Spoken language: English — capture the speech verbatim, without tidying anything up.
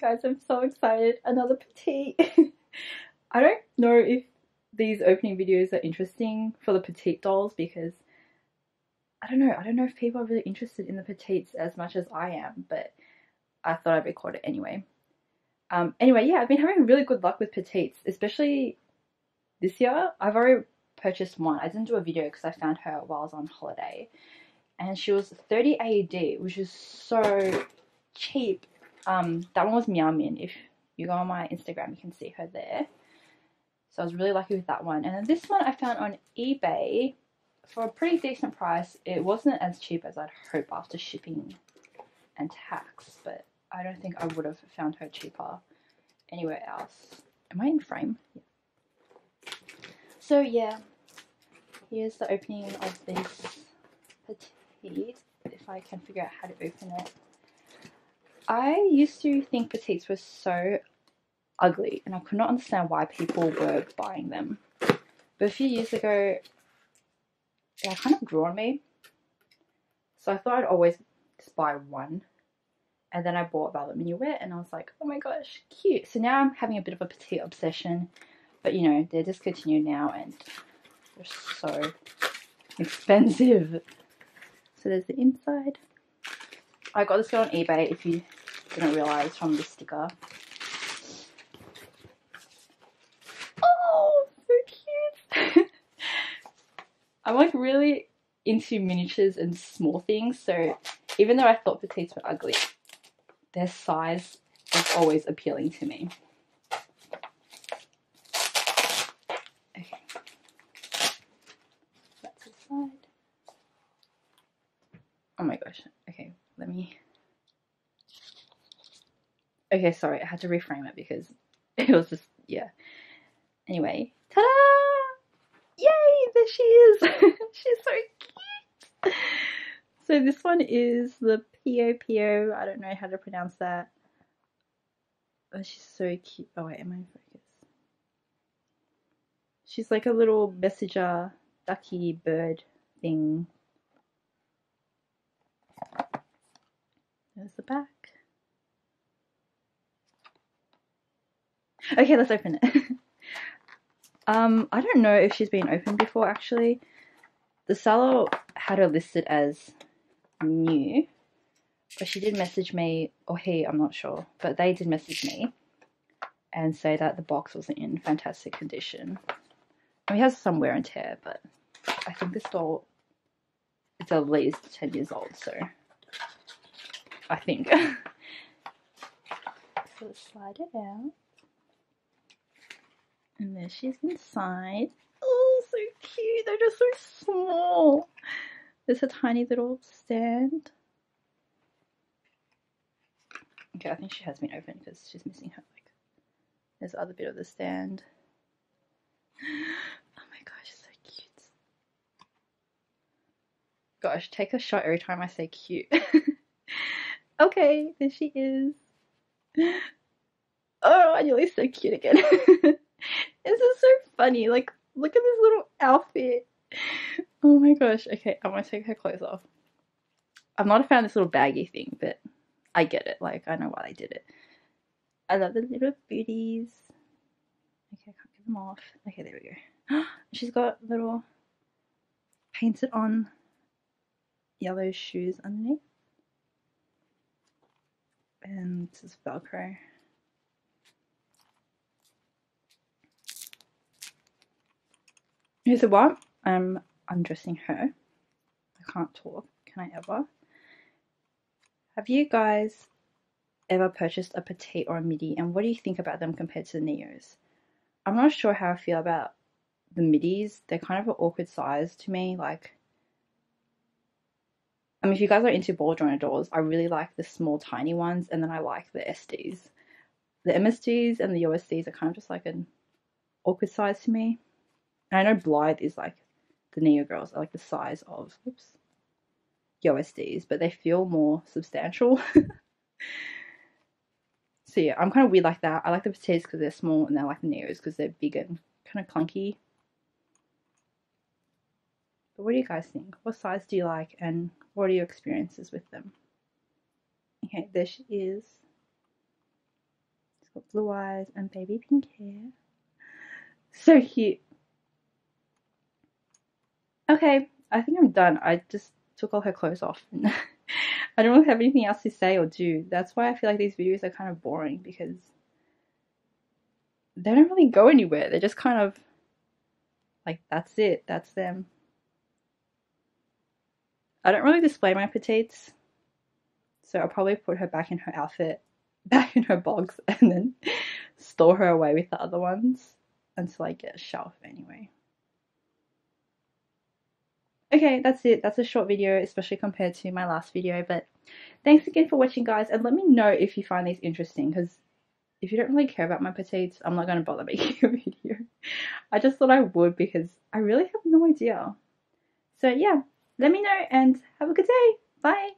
Guys, I'm so excited. Another petite. I don't know if these opening videos are interesting for the petite dolls because I don't know. I don't know if people are really interested in the petites as much as I am, but I thought I'd record it anyway. Um, anyway, yeah, I've been having really good luck with petites, especially this year. I've already purchased one. I didn't do a video because I found her while I was on holiday, and she was thirty A U D, which is so cheap. Um, that one was Meow Min. If you go on my Instagram, you can see her there. So I was really lucky with that one. And then this one I found on eBay for a pretty decent price. It wasn't as cheap as I'd hope after shipping and tax, but I don't think I would have found her cheaper anywhere else. Am I in frame? Yeah. So yeah, here's the opening of this petite, if I can figure out how to open it. I used to think petites were so ugly and I could not understand why people were buying them, but a few years ago they kind of grew on me, so I thought I'd always just buy one. And then I bought Velvet Minuet and I was like, oh my gosh, cute. So now I'm having a bit of a petite obsession, but you know, they're discontinued now and they're so expensive. So there's the inside. I got this girl on eBay, if you didn't realise from the sticker. Oh, so cute. I'm like really into miniatures and small things, so even though I thought petites were ugly, their size is always appealing to me. Okay. That's the side. Oh my gosh. Okay, let me... Okay, sorry, I had to reframe it because it was just... yeah. Anyway. Ta-da! Yay! There she is! She's so cute! So this one is the Piyo Piyo. I don't know how to pronounce that. Oh, she's so cute. Oh wait, am I in focus? She's like a little messenger ducky bird thing. There's the back. Okay, let's open it. um, I don't know if she's been opened before actually. The seller had her listed as new, but she did message me, or he, I'm not sure, but they did message me and say that the box wasn't in fantastic condition. I mean, it has some wear and tear, but I think this doll is at least ten years old, so I think. So let's slide it out, and there she is inside. Oh, so cute! They're just so small. There's a tiny little stand. Okay, I think she has been opened because she's missing her leg. There's the other bit of the stand. Oh my gosh, so cute. Gosh, take a shot every time I say cute. Okay, there she is. Oh, Anjali's so cute again. This is so funny. Like, look at this little outfit. Oh my gosh. Okay, I'm gonna take her clothes off. I'm not a fan of this little baggy thing, but I get it. Like, I know why they did it. I love the little booties. Okay, I can't get them off. Okay, there we go. She's got little painted on yellow shoes underneath. And this is Velcro. Here's a what? I'm undressing her. I can't talk. Can I ever? Have you guys ever purchased a petite or a midi, and what do you think about them compared to the neos? I'm not sure how I feel about the midis. They're kind of an awkward size to me. Like, I mean, if you guys are into ball jointed dolls, I really like the small tiny ones, and then I like the S Ds. The M S Ds and the Y O S Ds are kind of just like an awkward size to me. And I know Blythe is like the neo girls are like the size of oops Y O S Ds, but they feel more substantial. So yeah, I'm kind of weird like that. I like the petites because they're small, and I like the neos because they're big and kind of clunky. But what do you guys think? What size do you like, and what are your experiences with them? Okay, there she is. blue eyes and baby pink hair. So cute. Okay, I think I'm done. I just took all her clothes off. I don't really have anything else to say or do. That's why I feel like these videos are kind of boring, because they don't really go anywhere. They're just kind of like, that's it, that's them. I don't really display my petites, so I'll probably put her back in her outfit, back in her box, and then store her away with the other ones until I get a shelf anyway. Okay, that's it. That's a short video, especially compared to my last video, but thanks again for watching, guys, and let me know if you find these interesting, because if you don't really care about my petites, I'm not going to bother making a video. I just thought I would, because I really have no idea. So yeah, let me know and have a good day. Bye!